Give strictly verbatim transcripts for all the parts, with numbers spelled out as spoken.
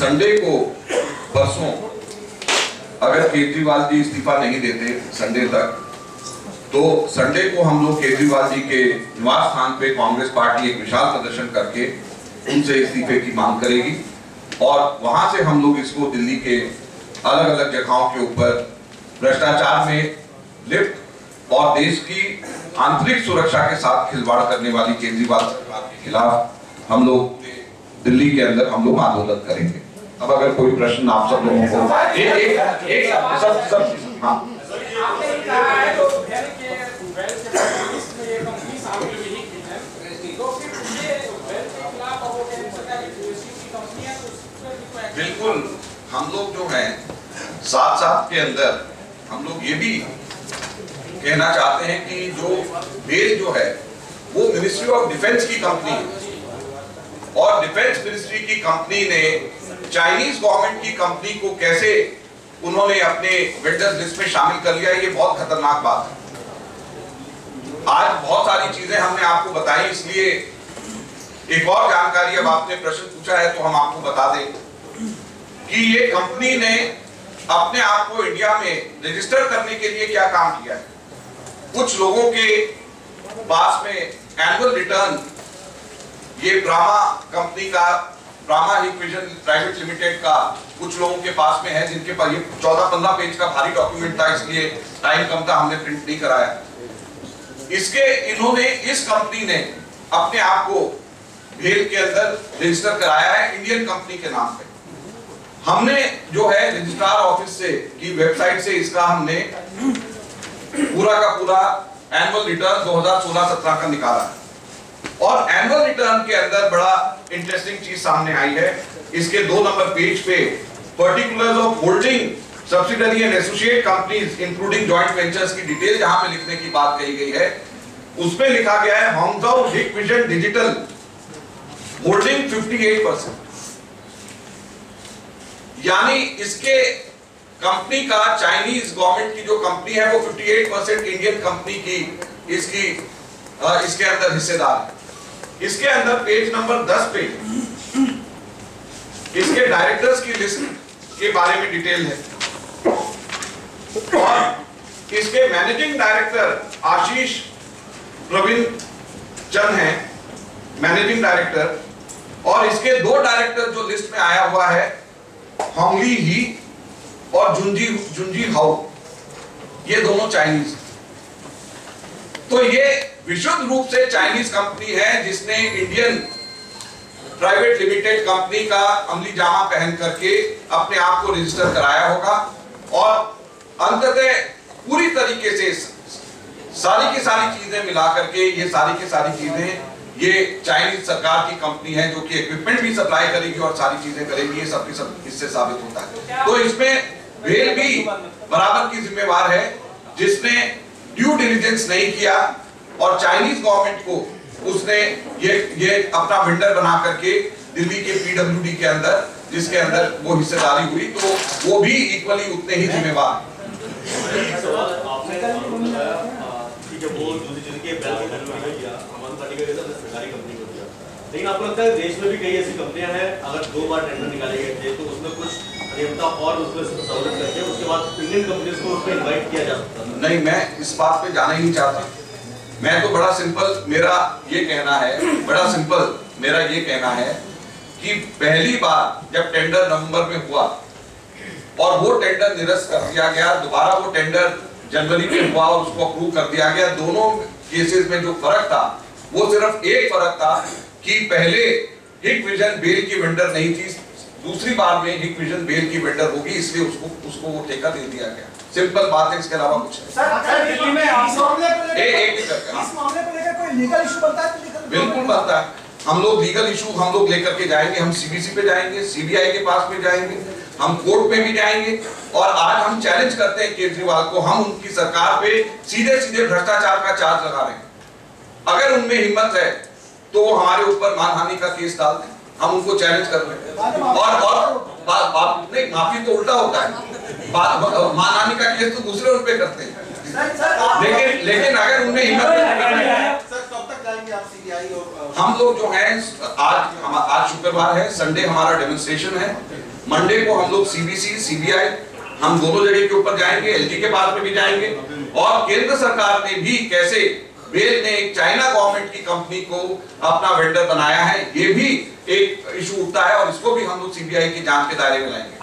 Sunday को परसों अगर केजरीवाल जी इस्तीफा नहीं देते संडे तक, तो संडे को हम लोग केजरीवाल जी के निवास स्थान पे कांग्रेस पार्टी एक विशाल प्रदर्शन करके उनसे इस्तीफे की मांग करेगी और वहां से हम लोग इसको दिल्ली के अलग अलग जगहों के ऊपर भ्रष्टाचार में लिप्त और देश की आंतरिक सुरक्षा के साथ खिलवाड़ करने वाली केजरीवाल सरकार के खिलाफ हम लोग दिल्ली के अंदर हम लोग आंदोलन करेंगे। अब अगर कोई प्रश्न आप सब लोगों को एक एक एक सब सब हाँ बिल्कुल, हम लोग जो है साथ साथ के अंदर हम लोग ये भी कहना चाहते हैं कि जो भेल जो है वो मिनिस्ट्री ऑफ डिफेंस की कंपनी है और डिफेंस मिनिस्ट्री की कंपनी ने चाइनीज गवर्नमेंट की कंपनी को कैसे उन्होंने अपने वेंडर्स लिस्ट में शामिल कर लिया, ये बहुत खतरनाक बात है। आज बहुत सारी चीजें हमने आपको बताई, इसलिए एक और जानकारी अब आपने प्रश्न पूछा है तो हम आपको बता दें कि ये कंपनी ने अपने आप को इंडिया में रजिस्टर करने के लिए क्या काम किया है। कुछ लोगों के पास में एनुअल रिटर्न ये ब्राह्मा कंपनी का, राहा इक्वेशन प्राइवेट लिमिटेड का कुछ लोगों के पास में है, जिनके पास ये चौदह पंद्रह पेज का भारी डॉक्यूमेंट था, इसलिए टाइम कम था, हमने प्रिंट नहीं कराया। इसके इन्होंने इस कंपनी ने अपने आप को भेल के अंदर रजिस्टर कराया है इंडियन कंपनी के नाम पे। हमने जो है रजिस्ट्रार ऑफिस से की वेबसाइट से इसका हमने पूरा का पूरा एनुअल रिटर्न दो हजार सोलह सत्रह का निकाला और एनुअल रिटर्न के अंदर बड़ा इंटरेस्टिंग चीज सामने आई है। इसके दो नंबर पेज पे particulars of holding subsidiary and associate companies including joint ventures की डिटेल जहां पे लिखने की बात कही गई है, उसमें लिखा गया है हांगकांग क्विकविजन डिजिटल होल्डिंग अट्ठावन परसेंट, यानी इसके कंपनी का चाइनीज गवर्नमेंट की जो कंपनी है वो अट्ठावन परसेंट इंडियन कंपनी की इसकी इसके अंदर हिस्सेदार है। इसके अंदर पेज नंबर दस पे इसके डायरेक्टर्स की लिस्ट के बारे में डिटेल है और इसके मैनेजिंग डायरेक्टर आशीष प्रवीण चंद हैं मैनेजिंग डायरेक्टर और इसके दो डायरेक्टर जो लिस्ट में आया हुआ है हंगली ही और जुन्दी जुन्दी हाओ, ये दोनों चाइनीज। तो ये विशुद्ध रूप से चाइनीज कंपनी है जिसने इंडियन प्राइवेट लिमिटेड कंपनी का अमली जामा पहन करके अपने आप को रजिस्टर कराया होगा और अंततः पूरी तरीके से सारी की सारी चीजें मिला करके ये सारी की सारी चीजें ये चाइनीज सरकार की कंपनी है जो कि इक्विपमेंट भी सप्लाई करेगी और सारी चीजें करेगी, ये सब इससे साबित होता है। तो इसमें भेल भी बराबर की जिम्मेवार है जिसने ड्यू डिलिजेंस नहीं किया और चाइनीज गवर्नमेंट को उसने ये ये अपना वेंडर बना करके दिल्ली के पीडब्ल्यूडी के अंदर जिसके अंदर वो हिस्सेदारी हुई, तो वो भी इक्वली उतने ही जिम्मेवार। लेकिन आपको लगता है देश में भी कई ऐसी कंपनियां हैं अगर दो बार टेंडर निकाले गए थे तो उसमें कुछ नियमता और उसमें सहूलियत करके उसके बाद इंडियन कंपनीज को उसमें इन्वाइट किया जा सकता है? नहीं, मैं इस बात पे जाना ही नहीं चाहता। मैं तो बड़ा सिंपल मेरा ये कहना है बड़ा सिंपल मेरा ये कहना है कि पहली बार जब टेंडर नवंबर में हुआ और वो टेंडर निरस्त कर दिया गया, दोबारा वो टेंडर जनवरी में हुआ और उसको अप्रूव कर दिया गया, दोनों केसेस में जो फर्क था वो सिर्फ एक फर्क था कि पहले इक्विजन बेल की वेंडर नहीं थी, दूसरी बार में इक्विजन बेल की वेंडर होगी इसलिए उसको उसको वो ठेका दे दिया गया। सिंपल बात है, इसके अलावा कुछ है। सर, सर दिल्ली में इस मामले को लेकर इस मामले को लेकर कोई लीगल इशू बनता है? लीगल बिल्कुल बनता है। हम लोग लीगल इशू हम लोग लेकर के जाएंगे, हम सीबीसी पे जाएंगे, सीबीआई के पास में जाएंगे, हम कोर्ट में भी जाएंगे और आज हम चैलेंज करते हैं केजरीवाल को। हम उनकी सरकार पे सीधे सीधे भ्रष्टाचार का चार्ज लगा रहे हैं। अगर उनमें हिम्मत है तो हमारे ऊपर मानहानि का केस डाल दें, हम उनको चैलेंज कर रहे हैं। और और नहीं, माफी तो उल्टा होता है, मानहानि का केस तो दूसरे उन पे करते हैं। सर, सर, लेकिन लेकिन अगर उनमें हिम्मत नहीं, हम लोग जो है आज आज शुक्रवार है, संडे हमारा डेमोन्स्ट्रेशन है मंडे को हम लोग सीबीसी सीबीआई हम दोनों जगह के ऊपर जाएंगे, एलजी के पास में भी जाएंगे। और केंद्र सरकार ने भी कैसे भेल ने एक चाइना गवर्नमेंट की कंपनी को अपना वेंडर बनाया है, ये भी एक इशू उठता है और इसको भी हम लोग सीबीआई की जांच के दायरे में लाएंगे।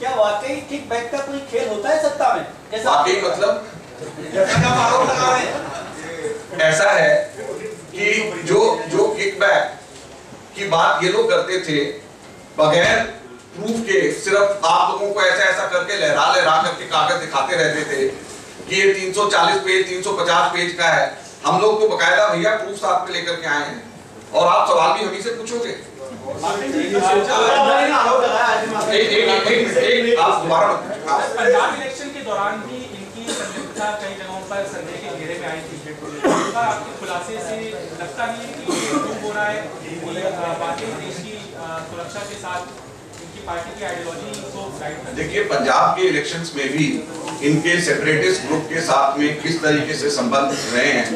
क्या वाकई किकबैक का कोई खेल होता है सत्ता में? वाकई मतलब ऐसा है कि जो जो किकबैक की बात ये लोग करते थे बगैर प्रूफ के, सिर्फ आप लोगों को ऐसा ऐसा करके लहरा लहरा करके कागज दिखाते रहते थे कि ये तीन सौ चालीस पेज तीन सौ पचास पेज का है। हम लोग को बकायदा भैया प्रूफ साथ में लेकर के आए हैं और आप सवाल भी हम ही से पूछोगे। पंजाब इलेक्शन के दौरान भी इनकी संलिप्तता कई जगहों पर संदेह के घेरे में आई थी। आपके खुलासे से लगता नहीं है कि हो रहा है बाकी देश की सुरक्षा के साथ इनकी पार्टी की आइडियोलॉजी को? देखिए, पंजाब के इलेक्शंस में भी इनके सेपरेटिस्ट ग्रुप के साथ में किस तरीके से संबंध रहे हैं।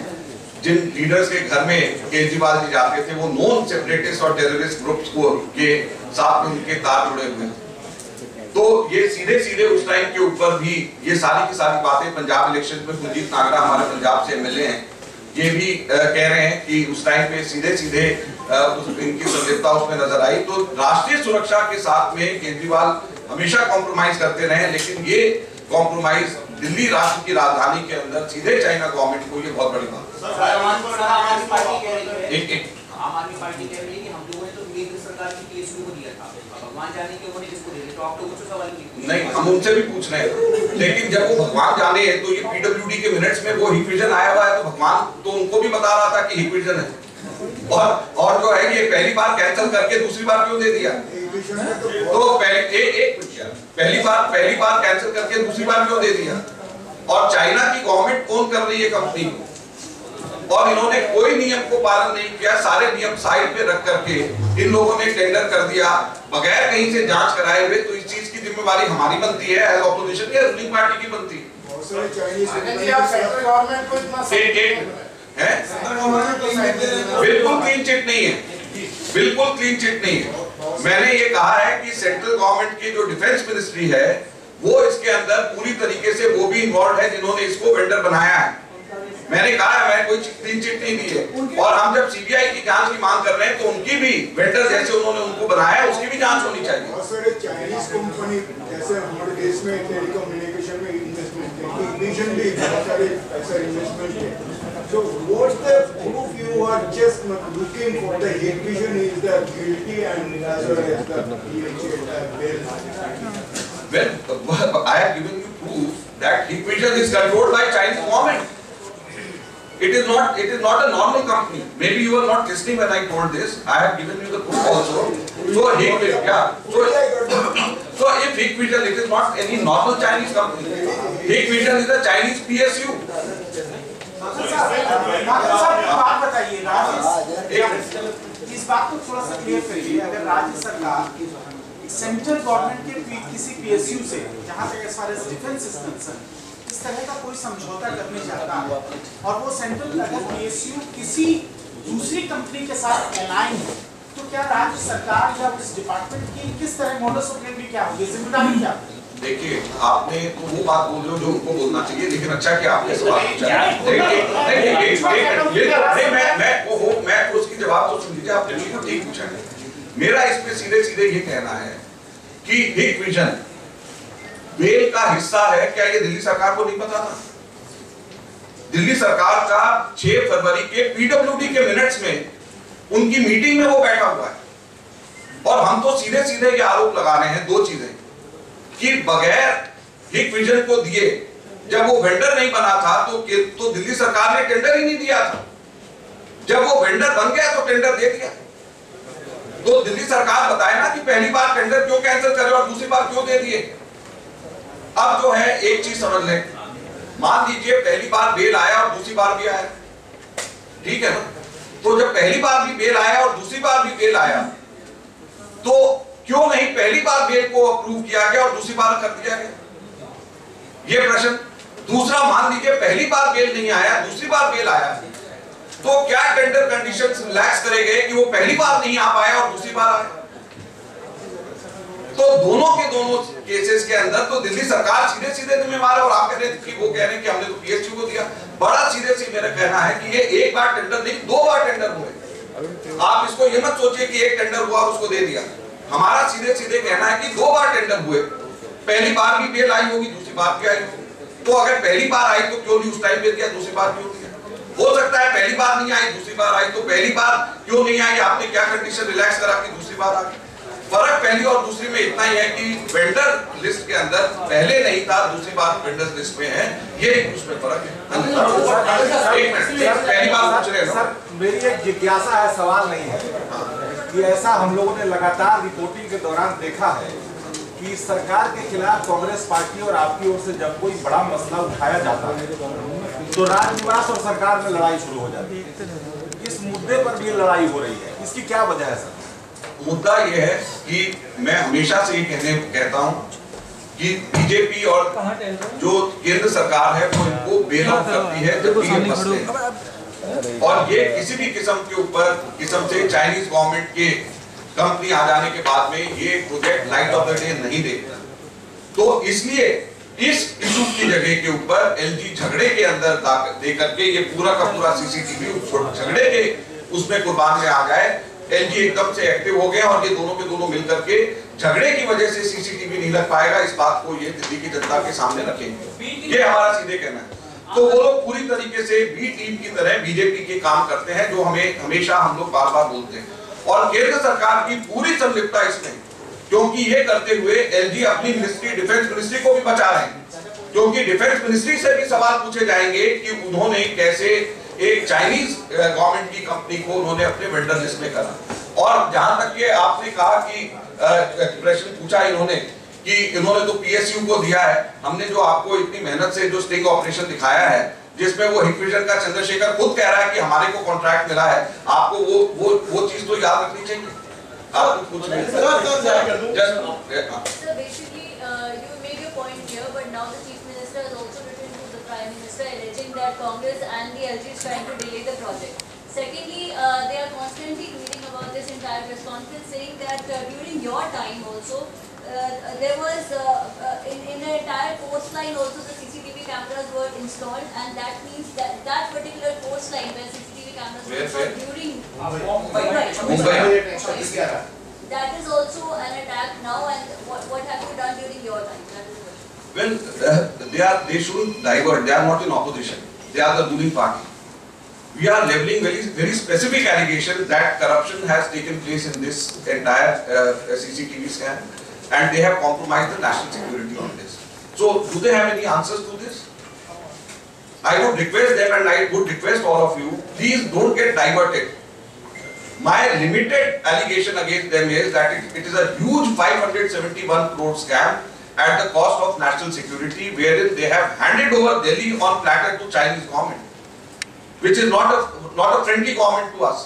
जिन लीडर्स के घर में केजरीवाल जी जाते थे वो नॉन सेपरेटिस्ट और टेररिस्ट ग्रुप्स को के साथ उनके तार जुड़े हुए थे। तो ये सीधे सीधे उस टाइम के ऊपर भी ये सारी की सारी बातें पंजाब इलेक्शन में अजीत तागड़ा हमारे पंजाब से एमएलए हैं, ये भी आ, कह रहे हैं कि उस टाइम पे सीधे सीधे आ, उस, इनकी संलिप्तता उसमें नजर आई। तो राष्ट्रीय सुरक्षा के साथ में केजरीवाल हमेशा कॉम्प्रोमाइज करते रहे, लेकिन ये कॉम्प्रोमाइज दिल्ली राष्ट्र की राजधानी के अंदर सीधे चाइना गवर्नमेंट को, ये बहुत बड़ी बात है। आम आदमी पार्टी कह रही है कि हम लोगों ने तो केंद्र सरकार की केस को दिया था, भगवान जाने के उन्होंने किसको दिया, तो आप लोगों से सवाल नहीं, हम उनसे भी पूछ रहे हैं। लेकिन जब वो भगवान जाने है तो ये पीडब्ल्यूडी के मिनट्स में वो इक्वेशन आया हुआ है, तो भगवान तो उनको भी बता रहा था कि इक्वेशन है, और और जो है ये पहली बार कैंसिल करके दूसरी बार क्यों दे दिया? तो पहले एक पहली बार पहली बार कैंसिल करके दूसरी बार क्यों दे दिया? और चाइना की गवर्नमेंट कौन कर रही है कंपनी को? और इन्होंने कोई नियम को पालन नहीं किया, सारे नियम साइड पे रख करके इन लोगों ने टेंडर कर दिया बगैर कहीं से जांच कराए हुए। तो इस चीज की जिम्मेवारी हमारी बनती है, एज ऑपोजिशन की, रूलिंग पार्टी की बनती है। बिल्कुल क्लीन चिट नहीं है, बिल्कुल क्लीन चिट नहीं है। मैंने ये कहा है कि सेंट्रल गवर्नमेंट की जो डिफेंस मिनिस्ट्री है वो इसके अंदर पूरी तरीके से वो भी इन्वॉल्व है जिन्होंने इसको वेंडर बनाया है। मैंने कहा है, मैं कोई क्लीन चिट नहीं दी है। और हम जब सीबीआई की जांच की मांग कर रहे हैं तो उनकी भी वेंडर जैसे उन्होंने उनको बनाया उसकी भी जांच होनी चाहिए। और सर, चाइनीज कंपनी जैसे हमारे देश में टेलीकम्युनिकेशन में इन्वेस्टमेंट है, इन्वेस्टमेंट भी बहुत सारे ऐसा इन्वेस्टमेंट है। So what's the proof you are just looking for the equation is the guilty and well I have given you proof that equation is controlled by Chinese government. It is not. It is not a normal company. Maybe you are not listening when I told this. I have given you the proof also. So he will. Yeah. So so if Hikvision, it is not any normal Chinese company. Hikvision is a Chinese P S U. बात बताइए राज्य, इस बात को थोड़ा सा clear करिए। अगर राज्य सरकार सेंट्रल गवर्नमेंट के किसी पीएसयू से, जहाँ तक as far as defense is concerned, इस तरह का कोई समझौता करने जाता है और वो सेंट्रल अगर पीएसयू किसी दूसरी कंपनी के साथ एलाइन हो, तो क्या राज्य सरकार या इस डिपार्टमेंट की किस तरह मोडस ऑपरेंडी क्या होगी, जिम्मेदारी क्या होगी? देखिए, आपने तो वो बात बोल रहे हो जो उनको बोलना चाहिए, लेकिन अच्छा कि आपने सवाल पूछा। देखिए, नहीं मैं मैं वो मैं उसकी जवाब तो सुन लीजिए। आपने ठीक ठीक पूछा है। मेरा इस पे सीधे सीधे ये कहना है कि एक विजन भेल का हिस्सा है, क्या ये दिल्ली सरकार को नहीं पता था? दिल्ली सरकार का छह फरवरी के पीडब्ल्यूडी के मिनट्स में उनकी मीटिंग में वो बैठा हुआ है। और हम तो सीधे सीधे ये आरोप लगा रहे हैं दो चीजें कि बगैर इक्वेशन को दिए जब वो वेंडर नहीं बना था तो तो दिल्ली सरकार ने टेंडर ही नहीं दिया था। जब वो वेंडर बन गया तो टेंडर दे दिया। तो दिल्ली सरकार बताए ना कि पहली बार टेंडर क्यों कैंसिल करे और दूसरी बार क्यों दे दिए। अब जो है एक चीज समझ लें, मान लीजिए पहली बार बेल आया और दूसरी बार भी आया, ठीक है ना? तो जब पहली बार भी बेल आया और दूसरी बार भी बेल आया तो क्यों नहीं पहली बार बेल को अप्रूव किया गया और दूसरी बार कर दिया गया? ये प्रश्न। दूसरा, मान लीजिए पहली बार बेल नहीं आया दूसरी बार बेल आया तो क्या टेंडर कंडीशंस रिलैक्स करे गए कि वो पहली बार नहीं आ पाया और दूसरी बार आया? तो दोनों के दोनों केसेस के अंदर तो दिल्ली सरकार सीधे सीधे जिम्मेवार है और आप कह रहे हैं कि वो कह रहे हैं कि हमने तो पीएचयू को दिया। बड़ा सीधे से मेरा कहना है कि ये एक बार टेंडर नहीं, दो बार टेंडर हुए। आप इसको ये मत सोचिए कि एक टेंडर हुआ और उसको दे दिया। हमारा सीधे सीधे कहना है कि दो बार टेंडर हुए, पहली बार भी बेल आई होगी, दूसरी बार भी आई होगी। तो अगर पहली बार आई तो क्यों नहीं उस टाइम पे दिया, दूसरी बार क्यों? हो सकता है पहली बार नहीं आई दूसरी बार आई, तो पहली बार क्यों नहीं आई? आपने क्या कंडीशन रिलैक्स करा कि दूसरी बार आ गई? फर्क पहली और दूसरी में इतना ही है कि वेंडर लिस्ट के अंदर पहले नहीं था, दूसरी बार वेंडर्स लिस्ट में है, ये उसमें फर्क है। एक मिनट, पहली बार पूछ रहे हैं सर, मेरी एक जिज्ञासा है, सवाल नहीं है कि ऐसा हम लोगों ने लगातार रिपोर्टिंग के दौरान देखा है कि सरकार के खिलाफ कांग्रेस पार्टी और आपकी ओर से जब कोई बड़ा मसला उठाया जाता है तो राजनिवास और सरकार में लड़ाई शुरू हो जाती है। इस मुद्दे पर भी लड़ाई हो रही है, इसकी क्या वजह है सर? मुद्दा यह है कि मैं हमेशा से ये कहने कहता हूं कि बीजेपी और जो केंद्र सरकार है वो इनको बेल आउट करती है जब ये मसले हैं, और ये किसी भी किस्म के ऊपर किस्म से चाइनीज गवर्नमेंट के कंपनी आ जाने के बाद में ये project light of the day नहीं देखता। तो इसलिए इस इशू की जगह के ऊपर एलजी झगड़े के अंदर दे करके ये पूरा का पूरा सीसीटीवी झगड़े के उसमें कुर्बान में आ गए। एलजी एकदम से एक्टिव हो गए और ये दोनों के दोनों मिलकर के झगड़े की वजह से सीसीटीवी नहीं लग पाएगा। इस बात को ये दिल्ली की जनता के सामने रखेंगे, ये हमारा सीधे कहना है। तो वो लोग पूरी तरीके से बी टीम की तरह बीजेपी के काम करते हैं, जो हमें हमेशा हम लोग बार बार बोलते हैं, और केंद्र सरकार की पूरी संलिप्तता इसमें, क्योंकि ये करते हुए एलजी अपनी मिनिस्ट्री डिफेंस मिनिस्ट्री को भी बचा रहे हैं, क्योंकि डिफेंस मिनिस्ट्री से भी सवाल पूछे जाएंगे कि उन्होंने कैसे एक चाइनीज गवर्नमेंट की कंपनी को उन्होंने अपने वेंडर लिस्ट में करा। और जहां तक ये आपने कहा कि प्रश्न पूछा इन्होंने कि इन्होंने तो पीएसयू को दिया है, हमने जो आपको इतनी मेहनत से जो स्टिंग ऑपरेशन दिखाया है जिसमें वो इक्वेशन का चंद्रशेखर खुद कह रहा है कि हमारे को कॉन्ट्रैक्ट मिला है, आपको वो वो वो चीज तो याद रखनी चाहिए। आप कुछ नहीं? Uh, there was uh, uh, in in the entire coast line also the C C T V cameras were installed, and that means that that particular coast line where C C T V cameras were installed during Mumbai, that is also an attack now. And what what have you done during your time? That is what. Well, uh, they are they should divert. They are not in opposition. They are the ruling party. We are leveling very very specific allegations that corruption has taken place in this entire uh, C C T V scam. And they have compromised the national security on this. So, do they have any answers to this? I would request them, and I would request all of you, please don't get diverted. My limited allegation against them is that it, it is a huge five hundred seventy-one crore scam at the cost of national security, wherein they have handed over Delhi on platter to Chinese government, which is not a not a friendly government to us,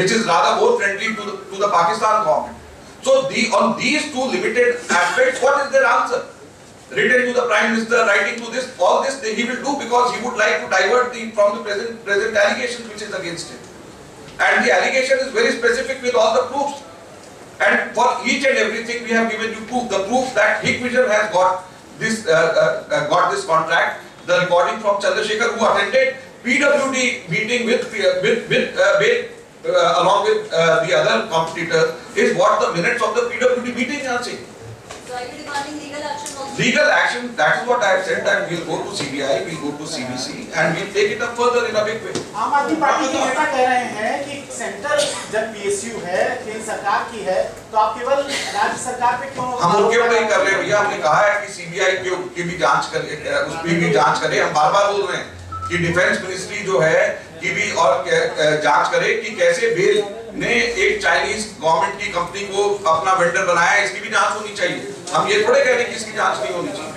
which is rather more friendly to the, to the Pakistan government. So the, on these two limited aspects, what is their answer? Written to the Prime Minister, writing to this, all this he will do because he would like to divert the from the present present allegations which is against him. And the allegation is very specific with all the proofs. And for each and everything we have given you proof. The proof that Hikvision has got this uh, uh, got this contract. The recording from Chandrasekhar who attended P W D meeting with with with uh, Bale. Uh, along with uh, the other competitors, is what the minutes of the P W D meeting are saying. So are you demanding legal action also? Legal action, that is what I have said, and we will go to C B I, we will go to C B C, and we will take it up further in a big way. आम आदमी party के नेता कह रहे हैं कि centre जब P S U है, केंद्र सरकार की है, तो आप केवल राज्य सरकार पे क्यों? हम लोग क्यों नहीं कर रहे भैया? हमने कहा है कि C B I क्यों की भी जांच करे, उसपे भी जांच करे। हम बार-बार बोल रहे हैं कि डिफेंस मिनिस्ट्री जो है कि भी और जांच करे कि कैसे भेल ने एक चाइनीज गवर्नमेंट की कंपनी को अपना वेंडर बनाया, इसकी भी जांच होनी चाहिए। हम ये थोड़े कह रहे कि इसकी जांच नहीं होनी चाहिए।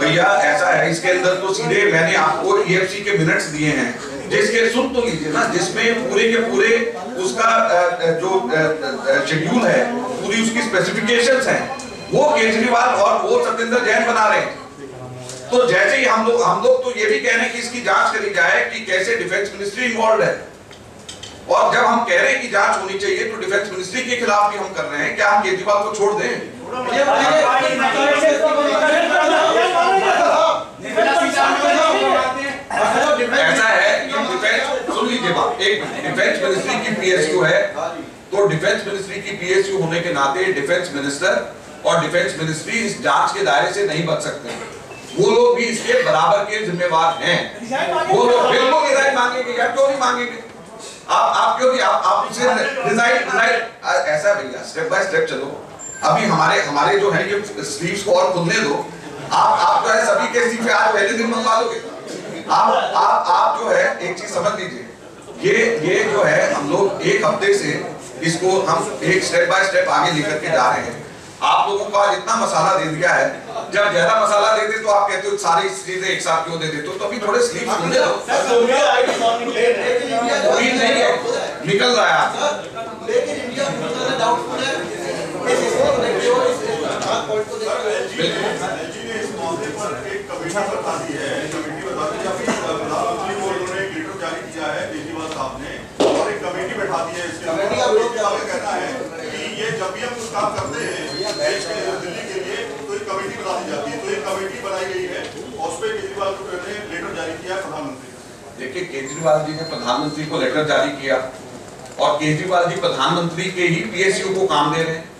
भैया ऐसा है, इसके अंदर तो सीधे मैंने आपको E F C के मिनट्स दिए हैं, जिसके सुन तो लीजिए ना, जिसमें पूरे के पूरे उसका जो शेड्यूल है, पूरी उसकी स्पेसिफिकेशंस हैं, वो केजरीवाल और वो सत्येंद्र जैन बना रहे हैं। तो जैसे ही हम लोग हम लोग तो ये भी कह रहे हैं कि इसकी जांच करी जाए कि कैसे डिफेंस मिनिस्ट्री इन्वॉल्व है, और जब हम कह रहे हैं कि जांच होनी चाहिए तो डिफेंस मिनिस्ट्री के खिलाफ भी हम कर रहे हैं। क्या हम केजरीवाल को छोड़ दें? ऐसा है कि डिफेंस सुन लीजिए बात, एक डिफेंस मिनिस्ट्री की पीएसयू है, तो डिफेंस मिनिस्ट्री की पीएसयू होने के नाते डिफेंस मिनिस्टर और डिफेंस मिनिस्ट्री इस जांच के दायरे से नहीं बच सकते। वो लोग भी इसके बराबर के जिम्मेवार हैं। वो लोग बिल्कुल रिजाइन मांगेंगे यार, क्यों नहीं मांगेंगे? आप आप क्यों आप आप से रिजाइन रिजाइन ऐसा भैया स्टेप बाय स्टेप चलो। अभी हमारे हमारे जो है ये स्लीव्स को और खुलने दो। आप आप जो है सभी के स्लीव आज पहले दिन मंगवा दोगे। आप आप आप जो है एक चीज समझ लीजिए, ये ये जो है हम लोग एक हफ्ते से इसको हम एक स्टेप बाय स्टेप आगे लेकर के जा रहे हैं। आप लोगों को आज इतना मसाला दे दिया है, जब ज्यादा मसाला देते तो आप कहते हो सारी चीजें एक साथ क्यों दे देते हो? तो अभी थोड़े स्लीप सुनने दो। उम्मीद नहीं है, निकल रहा है। लेकिन इंडिया में डाउटफुल है, इस मामले पर एक कमेटी बता दी है, कमेटी बता दी है, प्रधानमंत्री को उन्होंने एक लेटर जारी किया है केजरीवाल साहब ने, और एक कमेटी बैठा दी है। इसके अलावा कहना है ये जब भी हम कुछ काम करते हैं देश के दिल्ली के लिए तो एक कमेटी बना दी जाती है, तो एक कमेटी बनाई गई है और उस पे केजरीवाल को लेटर जारी किया प्रधानमंत्री। देखिए केजरीवाल जी ने प्रधानमंत्री को लेटर जारी किया और केजरीवाल जी प्रधानमंत्री के ही पीएसयू को काम दे रहे हैं।